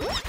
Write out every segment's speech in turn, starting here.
What?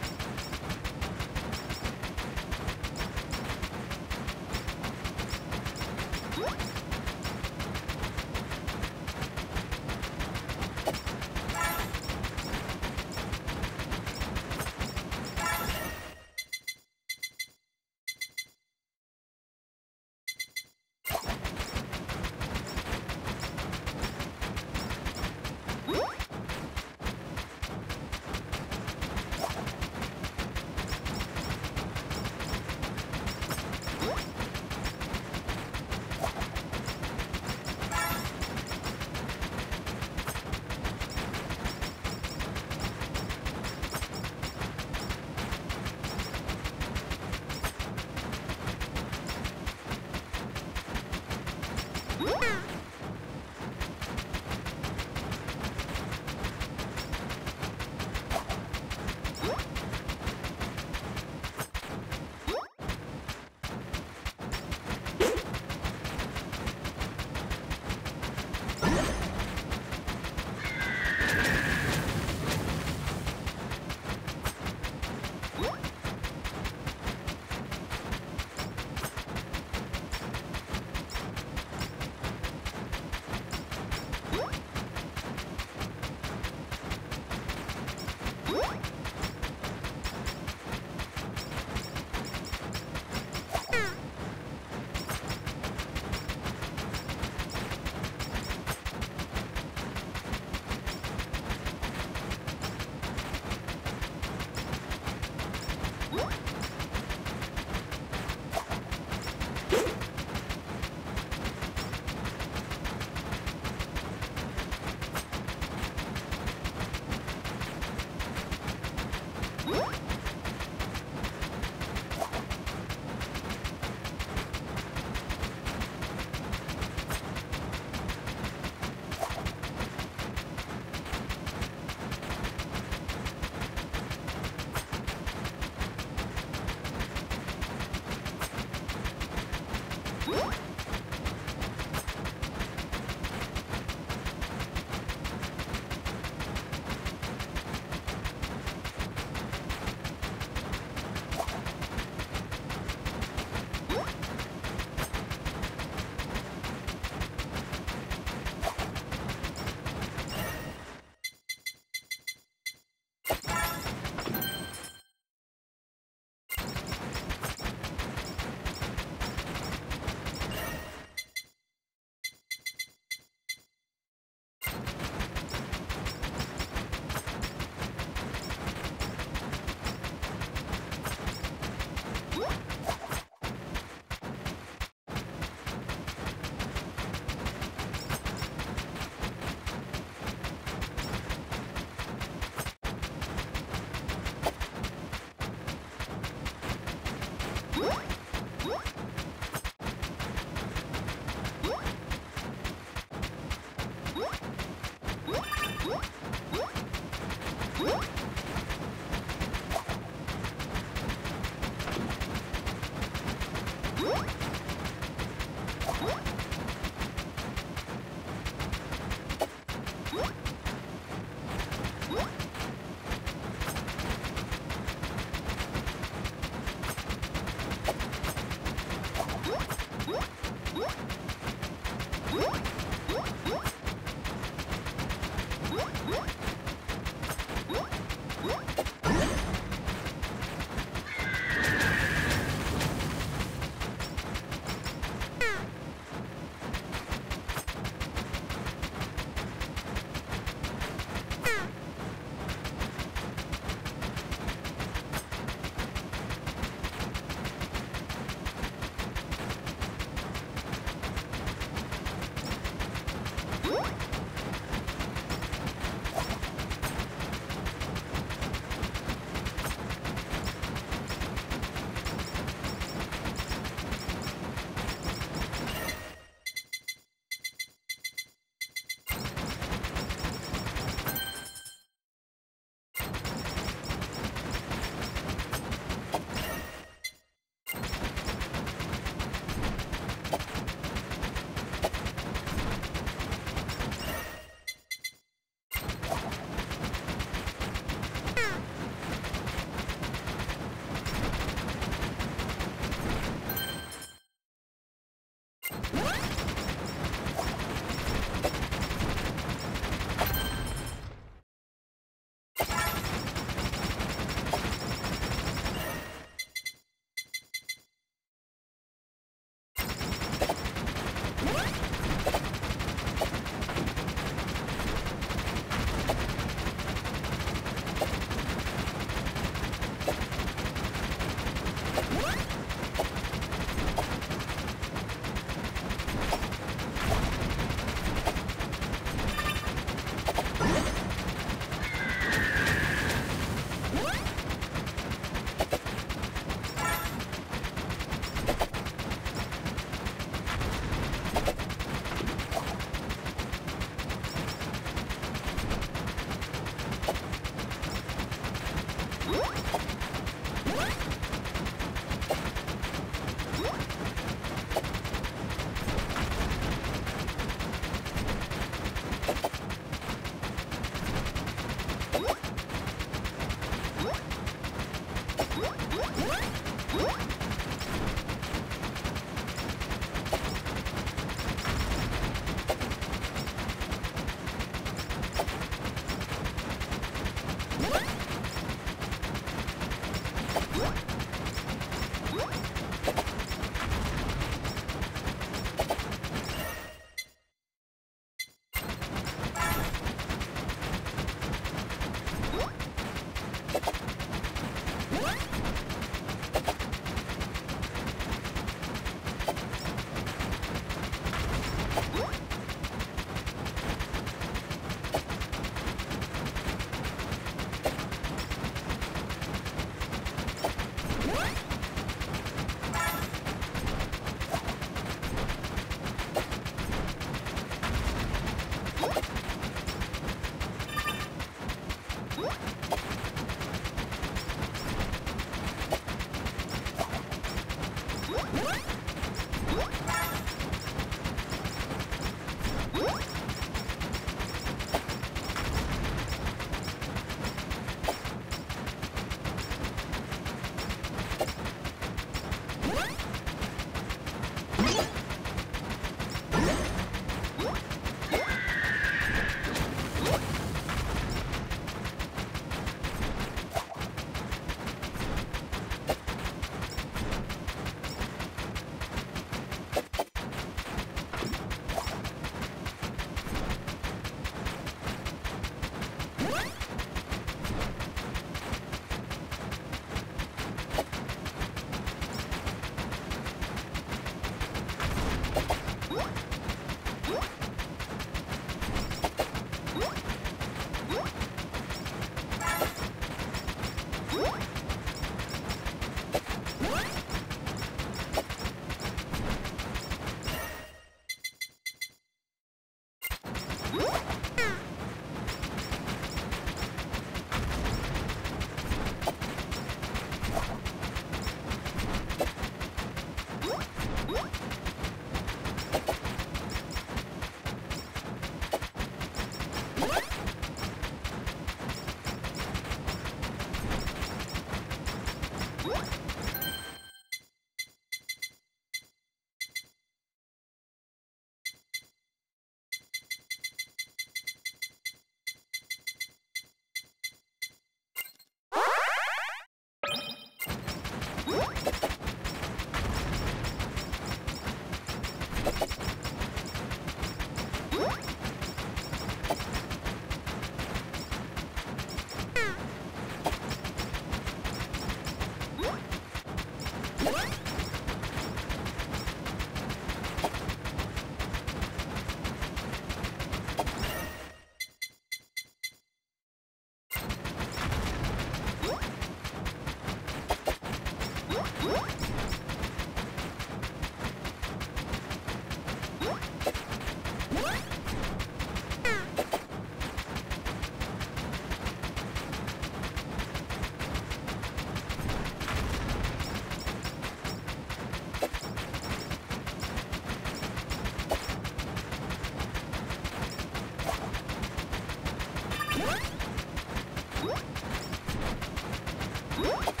What?